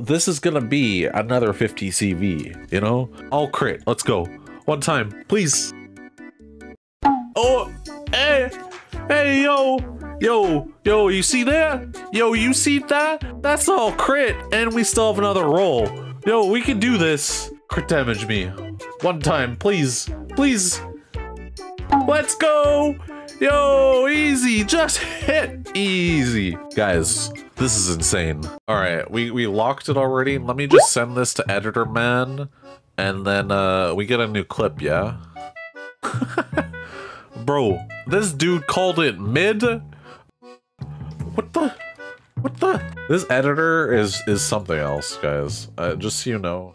this is gonna be another 50 CV, you know? All crit, let's go. One time, please. Oh, hey, hey, yo, yo, yo, you see that? Yo, you see that? That's all crit, and we still have another roll. Yo, we can do this. Crit damage me. One time, please, please. Let's go. Yo, easy, just hit, easy. Guys, this is insane. All right, we locked it already. Let me just send this to Editor Man, and then we get a new clip, yeah? Bro, this dude called it mid? What the? What the? This editor is something else, guys. Just so you know.